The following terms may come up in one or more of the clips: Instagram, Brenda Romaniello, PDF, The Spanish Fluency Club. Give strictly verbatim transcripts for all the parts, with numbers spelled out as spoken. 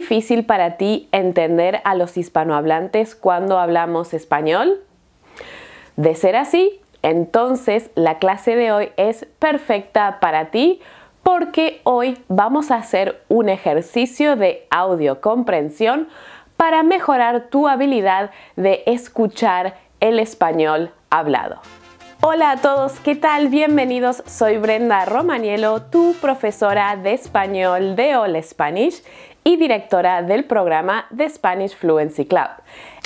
difícil para ti entender a los hispanohablantes cuando hablamos español? De ser así, entonces la clase de hoy es perfecta para ti porque hoy vamos a hacer un ejercicio de audio comprensión para mejorar tu habilidad de escuchar el español hablado. Hola a todos, ¿qué tal? Bienvenidos, soy Brenda Romaniello, tu profesora de español de All Spanish y directora del programa The Spanish Fluency Club.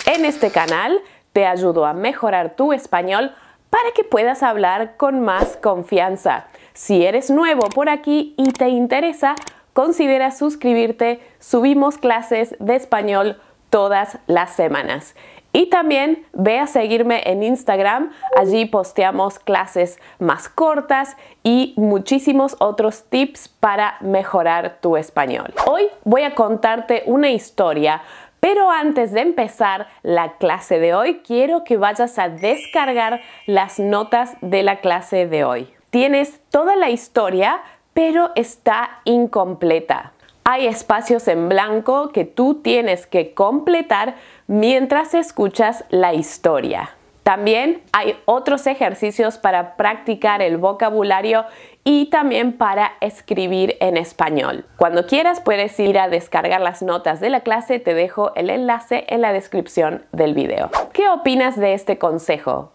En este canal te ayudo a mejorar tu español para que puedas hablar con más confianza. Si eres nuevo por aquí y te interesa, considera suscribirte, subimos clases de español todas las semanas. Y también ve a seguirme en Instagram, allí posteamos clases más cortas y muchísimos otros tips para mejorar tu español. Hoy voy a contarte una historia, pero antes de empezar la clase de hoy, quiero que vayas a descargar las notas de la clase de hoy. Tienes toda la historia, pero está incompleta. Hay espacios en blanco que tú tienes que completar mientras escuchas la historia. También hay otros ejercicios para practicar el vocabulario y también para escribir en español. Cuando quieras puedes ir a descargar las notas de la clase, te dejo el enlace en la descripción del video. ¿Qué opinas de este consejo?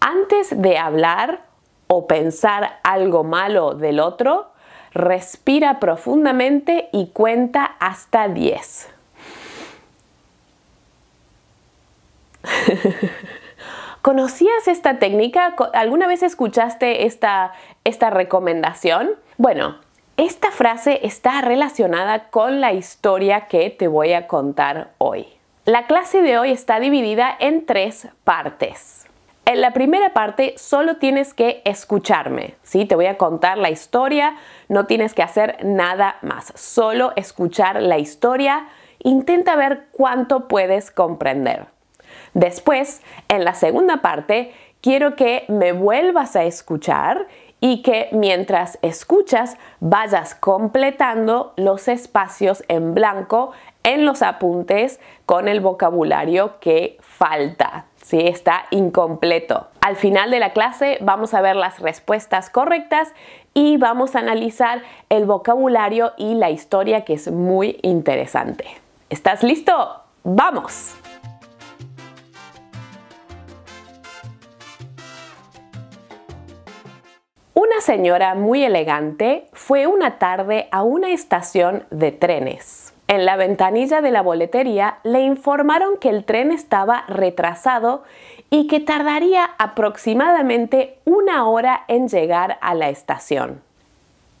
Antes de hablar o pensar algo malo del otro, respira profundamente y cuenta hasta diez. ¿Conocías esta técnica? ¿Alguna vez escuchaste esta, esta recomendación? Bueno, esta frase está relacionada con la historia que te voy a contar hoy. La clase de hoy está dividida en tres partes. En la primera parte solo tienes que escucharme, ¿sí? Te voy a contar la historia, no tienes que hacer nada más, solo escuchar la historia, intenta ver cuánto puedes comprender. Después, en la segunda parte, quiero que me vuelvas a escuchar y que mientras escuchas vayas completando los espacios en blanco en los apuntes con el vocabulario que falta. Sí, está incompleto. Al final de la clase vamos a ver las respuestas correctas y vamos a analizar el vocabulario y la historia, que es muy interesante. ¿Estás listo? ¡Vamos! Una señora muy elegante fue una tarde a una estación de trenes. En la ventanilla de la boletería le informaron que el tren estaba retrasado y que tardaría aproximadamente una hora en llegar a la estación.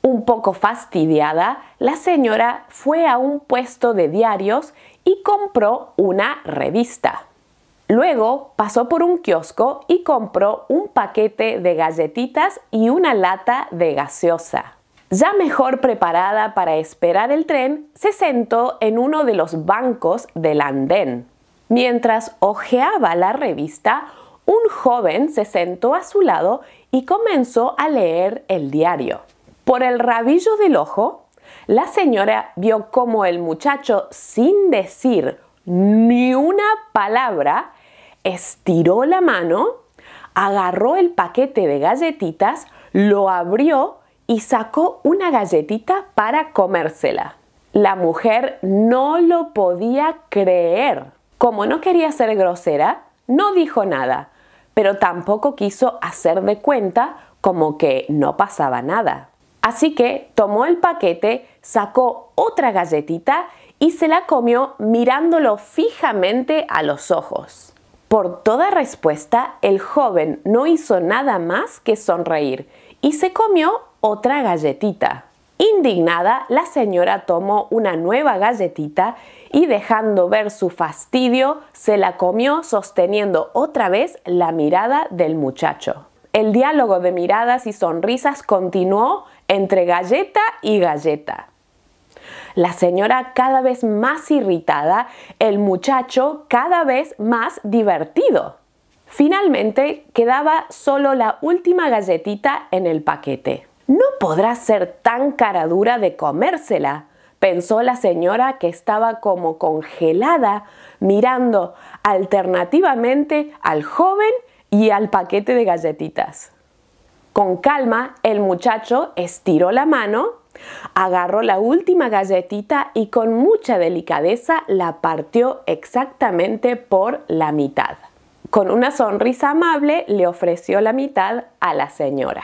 Un poco fastidiada, la señora fue a un puesto de diarios y compró una revista. Luego pasó por un kiosco y compró un paquete de galletitas y una lata de gaseosa. Ya mejor preparada para esperar el tren, se sentó en uno de los bancos del andén. Mientras hojeaba la revista, un joven se sentó a su lado y comenzó a leer el diario. Por el rabillo del ojo, la señora vio cómo el muchacho, sin decir ni una palabra, estiró la mano, agarró el paquete de galletitas, lo abrió y sacó una galletita para comérsela. La mujer no lo podía creer. Como no quería ser grosera, no dijo nada, pero tampoco quiso hacer de cuenta como que no pasaba nada. Así que tomó el paquete, sacó otra galletita y se la comió mirándolo fijamente a los ojos. Por toda respuesta, el joven no hizo nada más que sonreír y se comió otra galletita. Indignada, la señora tomó una nueva galletita y, dejando ver su fastidio, se la comió sosteniendo otra vez la mirada del muchacho. El diálogo de miradas y sonrisas continuó entre galleta y galleta. La señora cada vez más irritada, el muchacho cada vez más divertido. Finalmente, quedaba solo la última galletita en el paquete. No podrás ser tan cara dura de comérsela, pensó la señora, que estaba como congelada mirando alternativamente al joven y al paquete de galletitas. Con calma, el muchacho estiró la mano, agarró la última galletita y con mucha delicadeza la partió exactamente por la mitad. Con una sonrisa amable le ofreció la mitad a la señora.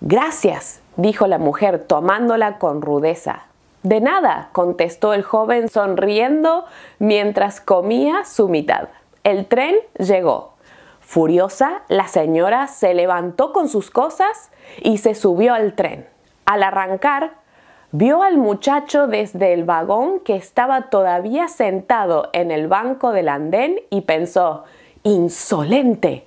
«Gracias», dijo la mujer tomándola con rudeza. «De nada», contestó el joven sonriendo mientras comía su mitad. El tren llegó. Furiosa, la señora se levantó con sus cosas y se subió al tren. Al arrancar, vio al muchacho desde el vagón, que estaba todavía sentado en el banco del andén, y pensó: «¡Insolente!»,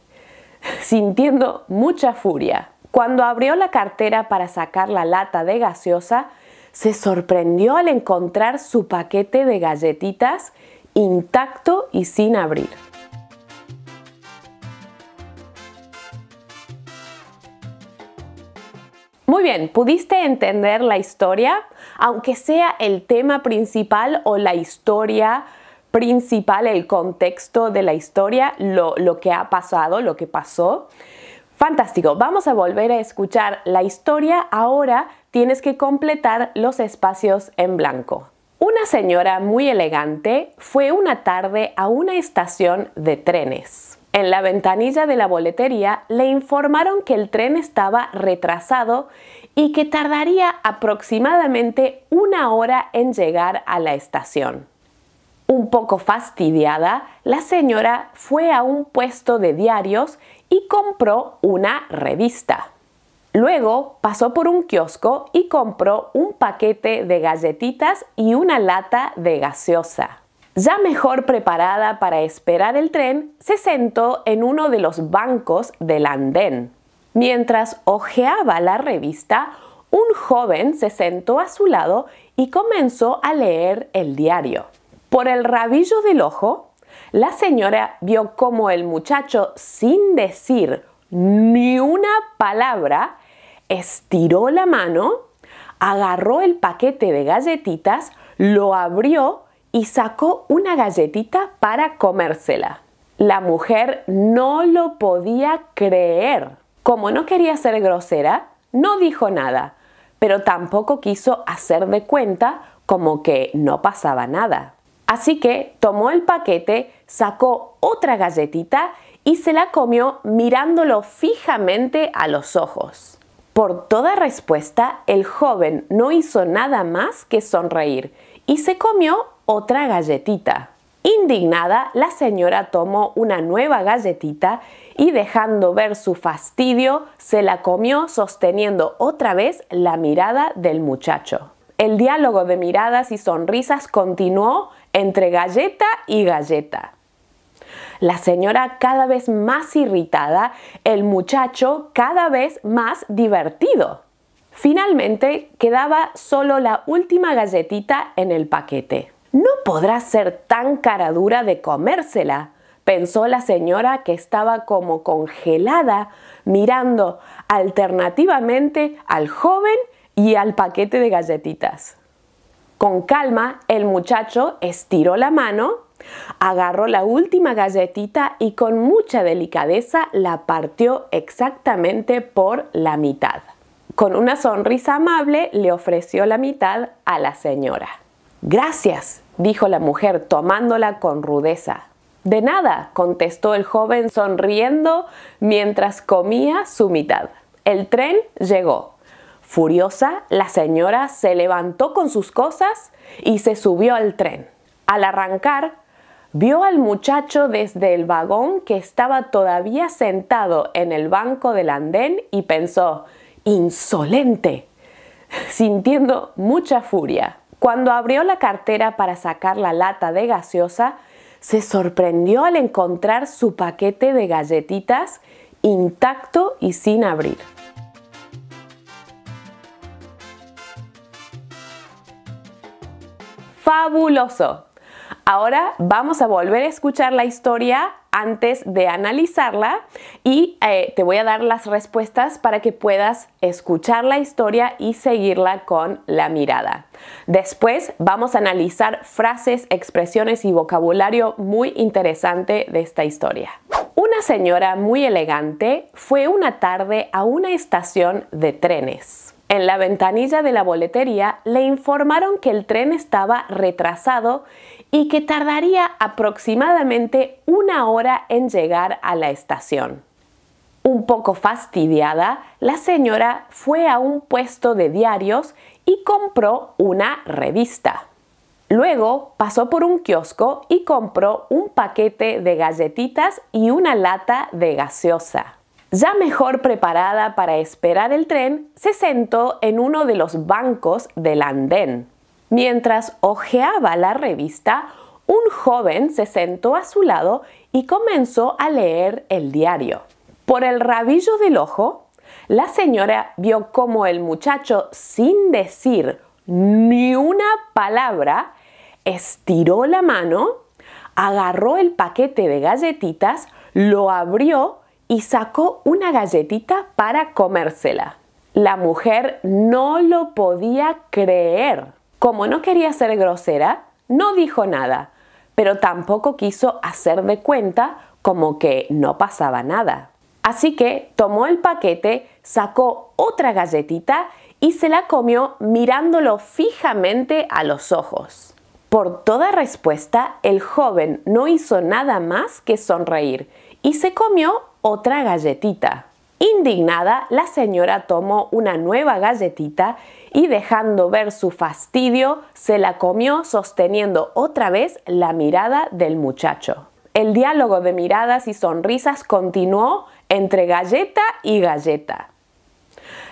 sintiendo mucha furia. Cuando abrió la cartera para sacar la lata de gaseosa, se sorprendió al encontrar su paquete de galletitas intacto y sin abrir. Muy bien, ¿pudiste entender la historia? Aunque sea el tema principal o la historia principal, el contexto de la historia, lo, lo que ha pasado, lo que pasó. Fantástico, vamos a volver a escuchar la historia. Ahora tienes que completar los espacios en blanco. Una señora muy elegante fue una tarde a una estación de trenes. En la ventanilla de la boletería le informaron que el tren estaba retrasado y que tardaría aproximadamente una hora en llegar a la estación. Un poco fastidiada, la señora fue a un puesto de diarios y compró una revista. Luego pasó por un kiosco y compró un paquete de galletitas y una lata de gaseosa. Ya mejor preparada para esperar el tren, se sentó en uno de los bancos del andén. Mientras hojeaba la revista, un joven se sentó a su lado y comenzó a leer el diario. Por el rabillo del ojo, la señora vio cómo el muchacho, sin decir ni una palabra, estiró la mano, agarró el paquete de galletitas, lo abrió y sacó una galletita para comérsela. La mujer no lo podía creer. Como no quería ser grosera, no dijo nada, pero tampoco quiso hacer de cuenta como que no pasaba nada. Así que tomó el paquete, sacó otra galletita y se la comió mirándolo fijamente a los ojos. Por toda respuesta, el joven no hizo nada más que sonreír y se comió otra galletita. Indignada, la señora tomó una nueva galletita y, dejando ver su fastidio, se la comió sosteniendo otra vez la mirada del muchacho. El diálogo de miradas y sonrisas continuó entre galleta y galleta. La señora cada vez más irritada, el muchacho cada vez más divertido. Finalmente quedaba solo la última galletita en el paquete. «No podrá ser tan cara dura de comérsela», pensó la señora, que estaba como congelada mirando alternativamente al joven y al paquete de galletitas. Con calma, el muchacho estiró la mano, agarró la última galletita y con mucha delicadeza la partió exactamente por la mitad. Con una sonrisa amable le ofreció la mitad a la señora. «Gracias», dijo la mujer tomándola con rudeza. «De nada», contestó el joven sonriendo mientras comía su mitad. El tren llegó. Furiosa, la señora se levantó con sus cosas y se subió al tren. Al arrancar, vio al muchacho desde el vagón, que estaba todavía sentado en el banco del andén, y pensó: «¡Insolente!», sintiendo mucha furia. Cuando abrió la cartera para sacar la lata de gaseosa, se sorprendió al encontrar su paquete de galletitas intacto y sin abrir. ¡Fabuloso! Ahora vamos a volver a escuchar la historia antes de analizarla y eh, te voy a dar las respuestas para que puedas escuchar la historia y seguirla con la mirada. Después vamos a analizar frases, expresiones y vocabulario muy interesante de esta historia. Una señora muy elegante fue una tarde a una estación de trenes. En la ventanilla de la boletería le informaron que el tren estaba retrasado y que tardaría aproximadamente una hora en llegar a la estación. Un poco fastidiada, la señora fue a un puesto de diarios y compró una revista. Luego pasó por un kiosco y compró un paquete de galletitas y una lata de gaseosa. Ya mejor preparada para esperar el tren, se sentó en uno de los bancos del andén. Mientras hojeaba la revista, un joven se sentó a su lado y comenzó a leer el diario. Por el rabillo del ojo, la señora vio cómo el muchacho, sin decir ni una palabra, estiró la mano, agarró el paquete de galletitas, lo abrió y sacó una galletita para comérsela. La mujer no lo podía creer. Como no quería ser grosera, no dijo nada, pero tampoco quiso hacer de cuenta como que no pasaba nada. Así que tomó el paquete, sacó otra galletita y se la comió mirándolo fijamente a los ojos. Por toda respuesta, el joven no hizo nada más que sonreír y se comió otra galletita. Indignada, la señora tomó una nueva galletita y, dejando ver su fastidio, se la comió sosteniendo otra vez la mirada del muchacho. El diálogo de miradas y sonrisas continuó entre galleta y galleta.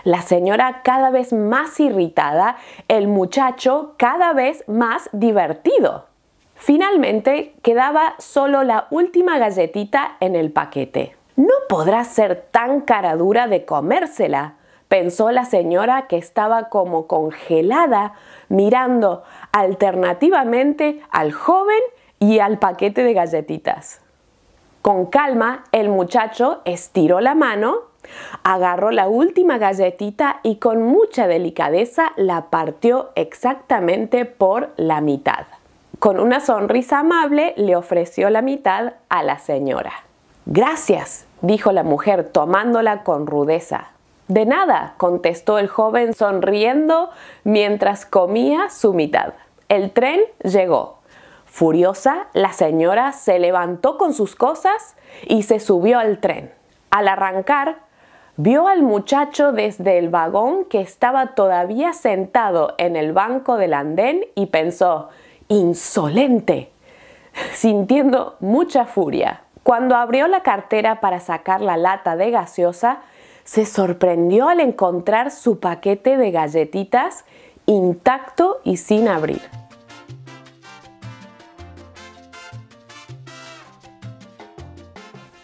La señora cada vez más irritada, el muchacho cada vez más divertido. Finalmente, quedaba solo la última galletita en el paquete. No podrá ser tan caradura de comérsela, pensó la señora, que estaba como congelada, mirando alternativamente al joven y al paquete de galletitas. Con calma, el muchacho estiró la mano, agarró la última galletita y con mucha delicadeza la partió exactamente por la mitad. Con una sonrisa amable le ofreció la mitad a la señora. «Gracias», dijo la mujer, tomándola con rudeza. «De nada», contestó el joven sonriendo mientras comía su mitad. El tren llegó. Furiosa, la señora se levantó con sus cosas y se subió al tren. Al arrancar, vio al muchacho desde el vagón, que estaba todavía sentado en el banco del andén, y pensó: «¡Insolente!», sintiendo mucha furia. Cuando abrió la cartera para sacar la lata de gaseosa, se sorprendió al encontrar su paquete de galletitas intacto y sin abrir.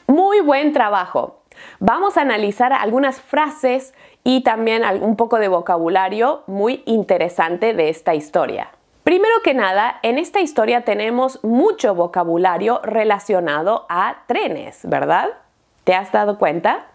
Muy buen trabajo. Vamos a analizar algunas frases y también un poco de vocabulario muy interesante de esta historia. Primero que nada, en esta historia tenemos mucho vocabulario relacionado a trenes, ¿verdad? ¿Te has dado cuenta?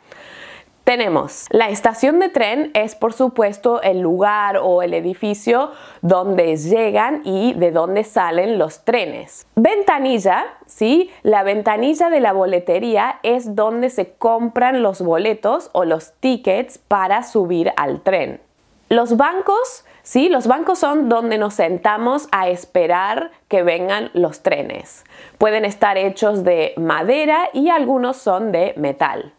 Tenemos la estación de tren, es por supuesto el lugar o el edificio donde llegan y de donde salen los trenes. Ventanilla, ¿sí? La ventanilla de la boletería es donde se compran los boletos o los tickets para subir al tren. Los bancos, sí, los bancos son donde nos sentamos a esperar que vengan los trenes. Pueden estar hechos de madera y algunos son de metal.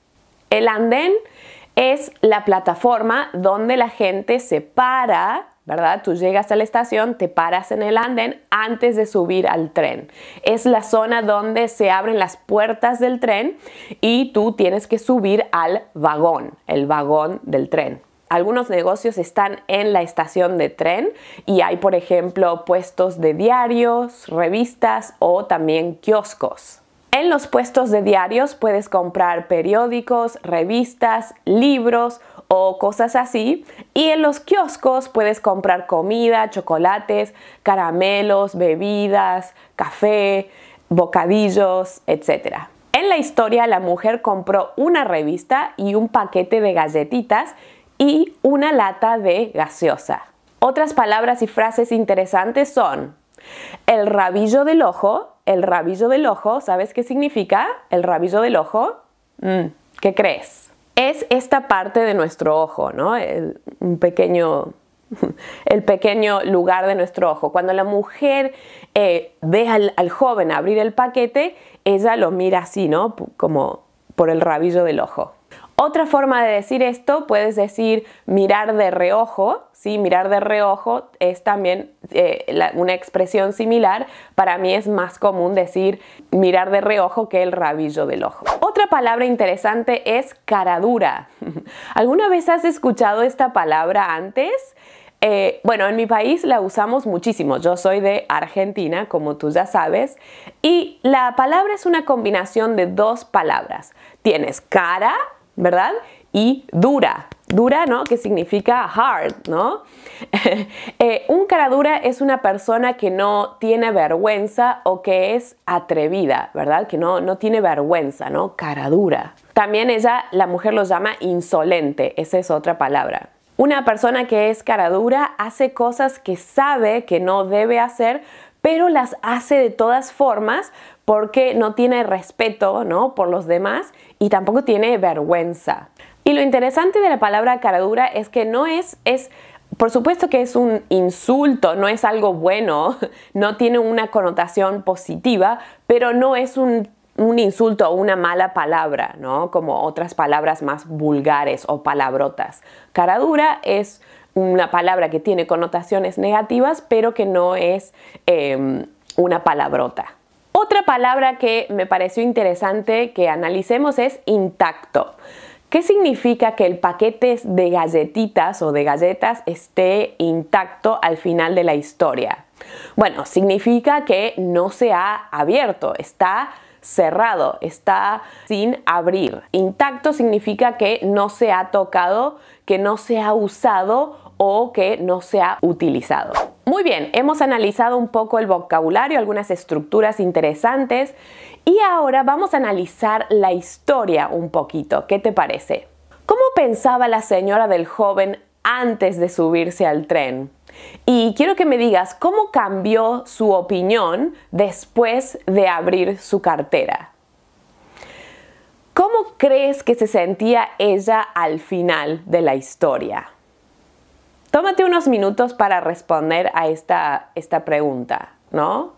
El andén es la plataforma donde la gente se para, ¿verdad? Tú llegas a la estación, te paras en el andén antes de subir al tren. Es la zona donde se abren las puertas del tren y tú tienes que subir al vagón, el vagón del tren. Algunos negocios están en la estación de tren y hay, por ejemplo, puestos de diarios, revistas o también kioscos. En los puestos de diarios puedes comprar periódicos, revistas, libros o cosas así. Y en los kioscos puedes comprar comida, chocolates, caramelos, bebidas, café, bocadillos, etcétera. En la historia, la mujer compró una revista y un paquete de galletitas y una lata de gaseosa. Otras palabras y frases interesantes son el rabillo del ojo. El rabillo del ojo, ¿sabes qué significa el rabillo del ojo? Mm, ¿qué crees? Es esta parte de nuestro ojo, ¿no? El, un pequeño, el pequeño lugar de nuestro ojo. Cuando la mujer eh, ve al, al joven abrir el paquete, ella lo mira así, ¿no? Como por el rabillo del ojo. Otra forma de decir esto, puedes decir mirar de reojo, ¿sí? Mirar de reojo es también eh, la, una expresión similar. Para mí es más común decir mirar de reojo que el rabillo del ojo. Otra palabra interesante es cara dura. ¿Alguna vez has escuchado esta palabra antes? Eh, bueno, en mi país la usamos muchísimo. Yo soy de Argentina, como tú ya sabes. Y la palabra es una combinación de dos palabras. Tienes cara, ¿verdad? Y dura. Dura, ¿no? Que significa hard, ¿no? eh, un cara dura es una persona que no tiene vergüenza o que es atrevida, ¿verdad? Que no, no tiene vergüenza, ¿no? Cara dura. También ella, la mujer lo llama insolente. Esa es otra palabra. Una persona que es cara dura hace cosas que sabe que no debe hacer, pero las hace de todas formas porque no tiene respeto, ¿no? Por los demás y tampoco tiene vergüenza. Y lo interesante de la palabra cara dura es que no es, es, por supuesto que es un insulto, no es algo bueno, no tiene una connotación positiva, pero no es un, un insulto o una mala palabra, ¿no? Como otras palabras más vulgares o palabrotas. Cara dura es una palabra que tiene connotaciones negativas, pero que no es eh, una palabrota. Otra palabra que me pareció interesante que analicemos es intacto. ¿Qué significa que el paquete de galletitas o de galletas esté intacto al final de la historia? Bueno, significa que no se ha abierto, está cerrado, está sin abrir. Intacto significa que no se ha tocado, que no se ha usado o que no se ha utilizado. Muy bien, hemos analizado un poco el vocabulario, algunas estructuras interesantes y ahora vamos a analizar la historia un poquito. ¿Qué te parece? ¿Cómo pensaba la señora del joven antes de subirse al tren? Y quiero que me digas cómo cambió su opinión después de abrir su cartera. ¿Cómo crees que se sentía ella al final de la historia? Tómate unos minutos para responder a esta, esta pregunta, ¿no?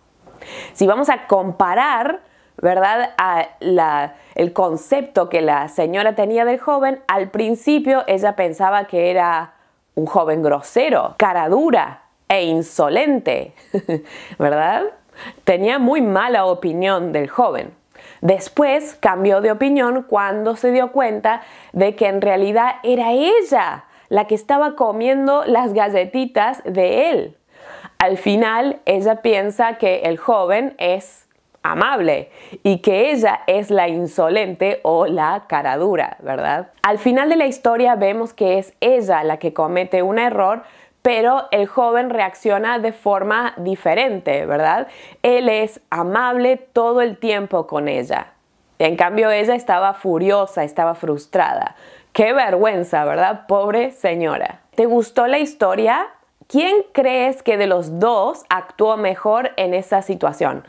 Si vamos a comparar, ¿verdad? A la, el concepto que la señora tenía del joven, al principio ella pensaba que era un joven grosero, cara dura e insolente, ¿verdad? Tenía muy mala opinión del joven. Después cambió de opinión cuando se dio cuenta de que en realidad era ella la que estaba comiendo las galletitas de él. Al final, ella piensa que el joven es amable y que ella es la insolente o la cara dura, ¿verdad? Al final de la historia vemos que es ella la que comete un error, pero el joven reacciona de forma diferente, ¿verdad? Él es amable todo el tiempo con ella. En cambio, ella estaba furiosa, estaba frustrada. ¡Qué vergüenza!, ¿verdad? Pobre señora. ¿Te gustó la historia? ¿Quién crees que de los dos actuó mejor en esa situación?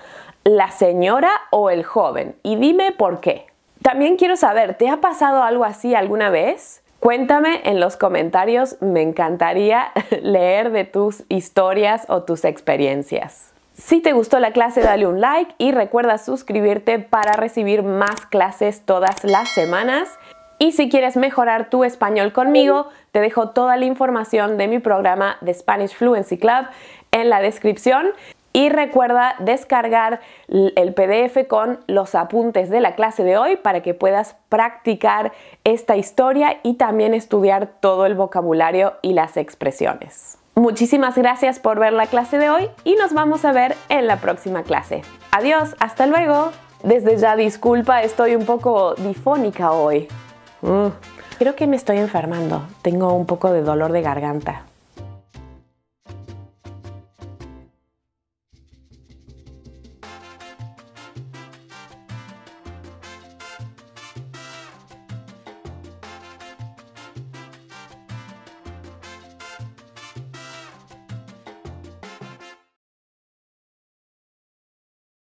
¿La señora o el joven? Y dime por qué. También quiero saber, ¿te ha pasado algo así alguna vez? Cuéntame en los comentarios, me encantaría leer de tus historias o tus experiencias. Si te gustó la clase, dale un like y recuerda suscribirte para recibir más clases todas las semanas. Y si quieres mejorar tu español conmigo, te dejo toda la información de mi programa The Spanish Fluency Club en la descripción. Y recuerda descargar el P D F con los apuntes de la clase de hoy para que puedas practicar esta historia y también estudiar todo el vocabulario y las expresiones. Muchísimas gracias por ver la clase de hoy y nos vamos a ver en la próxima clase. Adiós, hasta luego. Desde ya, disculpa, estoy un poco difónica hoy. Mm. Creo que me estoy enfermando. Tengo un poco de dolor de garganta.